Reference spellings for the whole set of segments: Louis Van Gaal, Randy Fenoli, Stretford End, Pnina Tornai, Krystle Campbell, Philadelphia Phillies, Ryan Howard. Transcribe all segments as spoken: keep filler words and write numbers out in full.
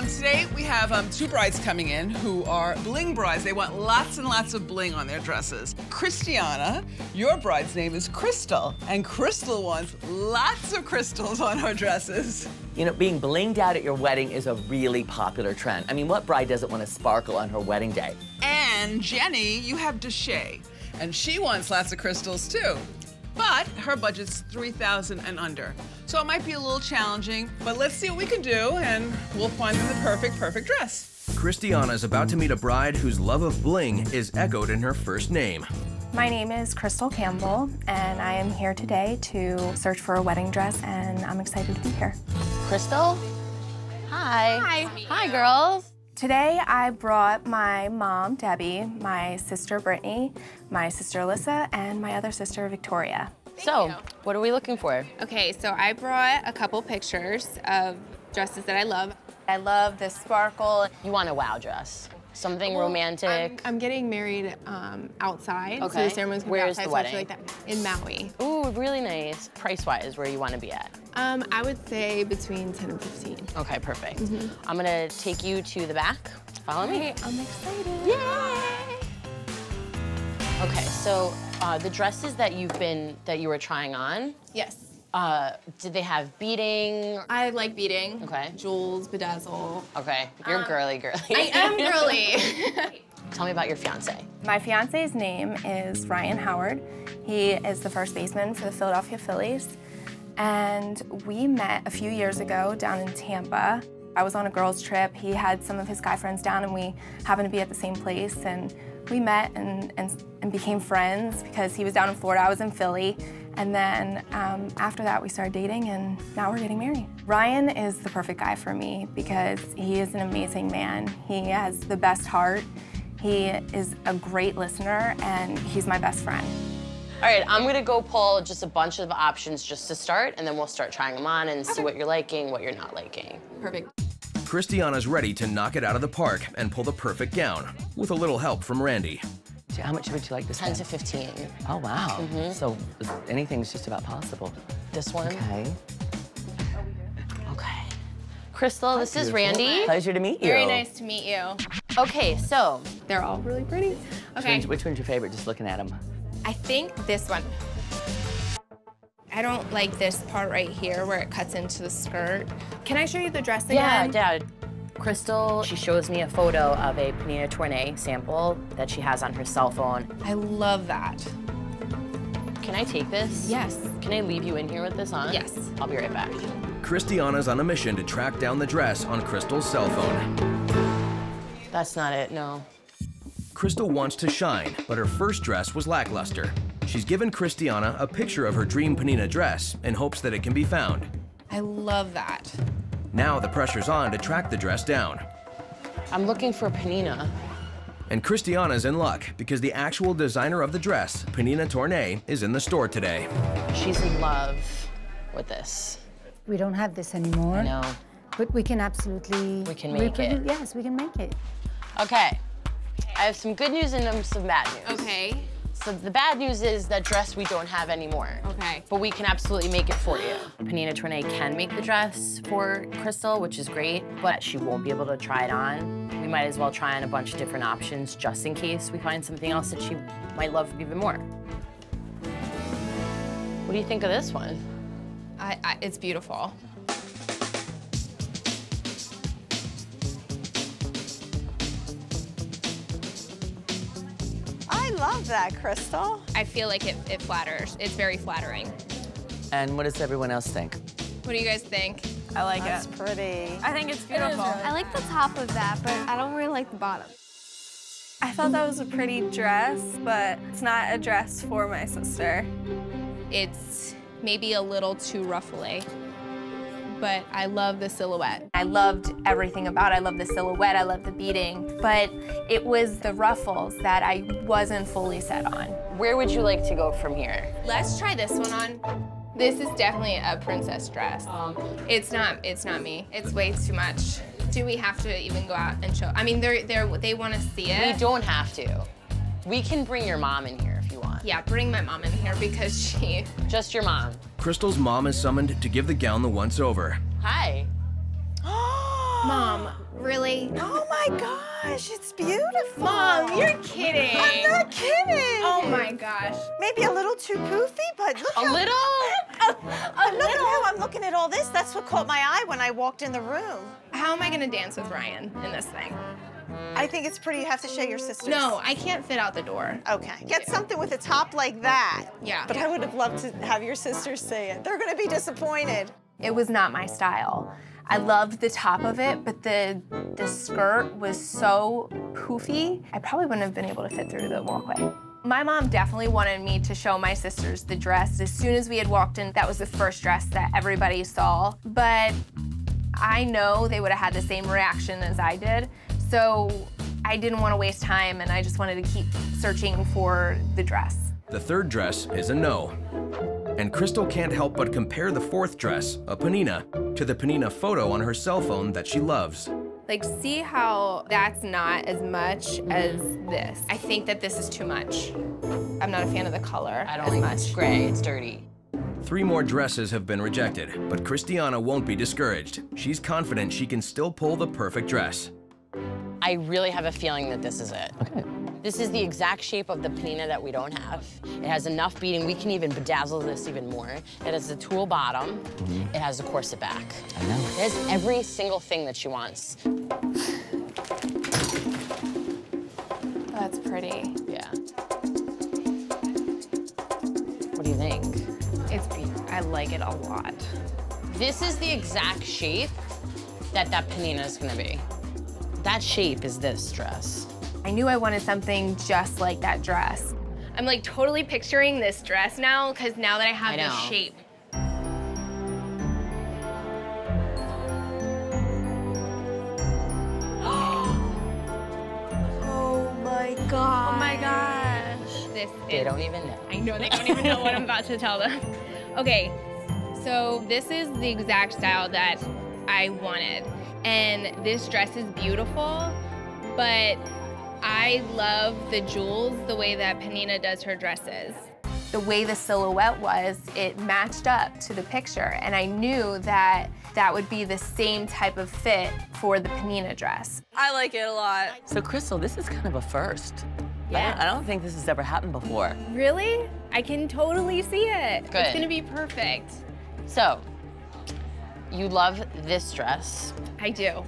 Um, today we have um, two brides coming in who are bling brides. They want lots and lots of bling on their dresses. Christiana, your bride's name is Krystle, and Krystle wants lots of crystals on her dresses. You know, being blinged out at your wedding is a really popular trend. I mean, what bride doesn't want to sparkle on her wedding day? And Jenny, you have Deshay, and she wants lots of crystals too. But her budget's three thousand dollars and under. So it might be a little challenging, but let's see what we can do, and we'll find them the perfect, perfect dress. Christiana's about to meet a bride whose love of bling is echoed in her first name. My name is Krystle Campbell, and I am here today to search for a wedding dress, and I'm excited to be here. Krystle? Hi. Hi. Hi, girls. Today, I brought my mom, Debbie, my sister, Brittany, my sister, Alyssa, and my other sister, Victoria. So, what are we looking for? Okay, so I brought a couple pictures of dresses that I love. I love this sparkle. You want a wow dress, something well, romantic. I'm, I'm getting married um, outside, okay. So the ceremony's gonna Where's be outside, the wedding? So like that. In Maui. Ooh, really nice. Price-wise, where you want to be at? Um, I would say between ten and fifteen. Okay, perfect. Mm-hmm. I'm gonna take you to the back. Follow me. Right, I'm excited. Yay! Okay, so. Uh, the dresses that you've been, that you were trying on? Yes. Uh, did they have beading? I like beading. Okay. Jewels, bedazzle. Okay, you're um, girly girly. I am girly. Tell me about your fiancé. My fiancé's name is Ryan Howard. He is the first baseman for the Philadelphia Phillies. And we met a few years ago down in Tampa. I was on a girls' trip. He had some of his guy friends down, and we happened to be at the same place. And we met and, and, and became friends because he was down in Florida, I was in Philly. And then um, after that, we started dating, and now we're getting married. Ryan is the perfect guy for me because he is an amazing man. He has the best heart. He is a great listener, and he's my best friend. All right, I'm gonna go pull just a bunch of options just to start, and then we'll start trying them on and okay. See what you're liking, what you're not liking. Perfect. Christiana's ready to knock it out of the park and pull the perfect gown, with a little help from Randy. How much would you like this one? ten to fifteen. Oh, wow. Mm-hmm. So anything's just about possible. This one? Okay. Okay. Krystle, this is Randy. Pleasure to meet you. Very nice to meet you. Okay, so they're all really pretty. Okay. Which, which one's your favorite, just looking at them? I think this one. I don't like this part right here where it cuts into the skirt. Can I show you the dress again? Yeah, yeah. Krystle, she shows me a photo of a Pnina Tornai sample that she has on her cell phone. I love that. Can I take this? Yes. Can I leave you in here with this on? Yes. I'll be right back. Christiana's on a mission to track down the dress on Krystle's cell phone. That's not it, no. Krystle wants to shine, but her first dress was lackluster. She's given Christiana a picture of her dream Pnina dress in hopes that it can be found. I love that. Now the pressure's on to track the dress down. I'm looking for Pnina. And Christiana's in luck because the actual designer of the dress, Pnina Tornai, is in the store today. She's in love with this. We don't have this anymore. I know. But we can absolutely... We can make we can, it. Yes, we can make it. Okay. I have some good news and some bad news. Okay. So the bad news is that dress we don't have anymore. Okay. But we can absolutely make it for you. Pnina Tornai can make the dress for Krystle, which is great, but she won't be able to try it on. We might as well try on a bunch of different options just in case we find something else that she might love even more. What do you think of this one? I, I, it's beautiful. I love that, Krystle. I feel like it, it flatters. It's very flattering. And what does everyone else think? What do you guys think? I like That's it. It's pretty. I think it's beautiful. It I like the top of that, but I don't really like the bottom. I thought that was a pretty dress, but it's not a dress for my sister. It's maybe a little too ruffly, but I love the silhouette. I loved everything about it. I love the silhouette, I love the beading, but it was the ruffles that I wasn't fully set on. Where would you like to go from here? Let's try this one on. This is definitely a princess dress. Um, it's not It's not me, it's way too much. Do we have to even go out and show? I mean, they're, they're, they wanna see it. We don't have to. We can bring your mom in here if you want. Yeah, bring my mom in here because she... Just your mom. Krystle's mom is summoned to give the gown the once-over. Hi. Mom, really? Oh my gosh, it's beautiful. Mom, you're kidding. I'm not kidding. Oh my gosh. Maybe a little too poofy, but look A how, little? Uh, a a look little? At how I'm looking at all this. That's what caught my eye when I walked in the room. How am I gonna dance with Ryan in this thing? I think it's pretty. You have to show your sisters. No, I can't fit out the door. Okay. Get yeah. something with a top like that. Yeah. But I would have loved to have your sisters say it. They're gonna be disappointed. It was not my style. I loved the top of it, but the the skirt was so poofy. I probably wouldn't have been able to fit through the walkway. My mom definitely wanted me to show my sisters the dress. As soon as we had walked in, that was the first dress that everybody saw. But I know they would have had the same reaction as I did. So I didn't want to waste time, and I just wanted to keep searching for the dress. The third dress is a no. And Krystle can't help but compare the fourth dress, a Pnina, to the Pnina photo on her cell phone that she loves. Like, see how that's not as much as this. I think that this is too much. I'm not a fan of the color. I don't like much gray, it's dirty. Three more dresses have been rejected, but Christiana won't be discouraged. She's confident she can still pull the perfect dress. I really have a feeling that this is it. Okay. This is the exact shape of the Pnina that we don't have. It has enough beading. We can even bedazzle this even more. It has a tulle bottom. Mm-hmm. It has a corset back. I know. It has every single thing that she wants. That's pretty. Yeah. What do you think? It's beautiful. I like it a lot. This is the exact shape that that Pnina is gonna be. That shape is this dress. I knew I wanted something just like that dress. I'm like totally picturing this dress now, because now that I have I this shape. Oh my God. Oh my gosh. This they is, don't even know. I know they don't even know what I'm about to tell them. Okay, so this is the exact style that I wanted. And this dress is beautiful, but I love the jewels, the way that Pnina does her dresses. The way the silhouette was, it matched up to the picture, and I knew that that would be the same type of fit for the Pnina dress. I like it a lot. So Krystle, this is kind of a first. Yeah. I don't, I don't think this has ever happened before. Really? I can totally see it. Good. It's gonna be perfect. So, you love this dress. I do.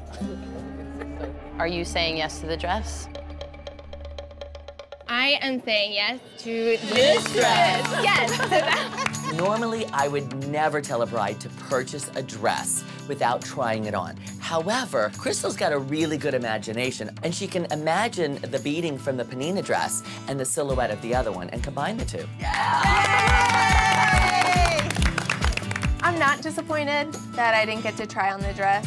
Are you saying yes to the dress? I am saying yes to this dress. Yes. Normally, I would never tell a bride to purchase a dress without trying it on. However, Krystle's got a really good imagination, and she can imagine the beading from the Pnina dress and the silhouette of the other one and combine the two. Yeah. Yay! I'm not disappointed that I didn't get to try on the dress.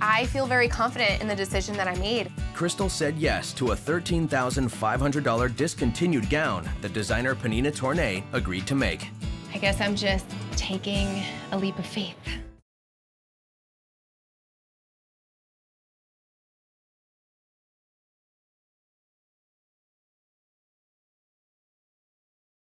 I feel very confident in the decision that I made. Krystle said yes to a thirteen thousand five hundred dollar discontinued gown that designer Pnina Tornai agreed to make. I guess I'm just taking a leap of faith.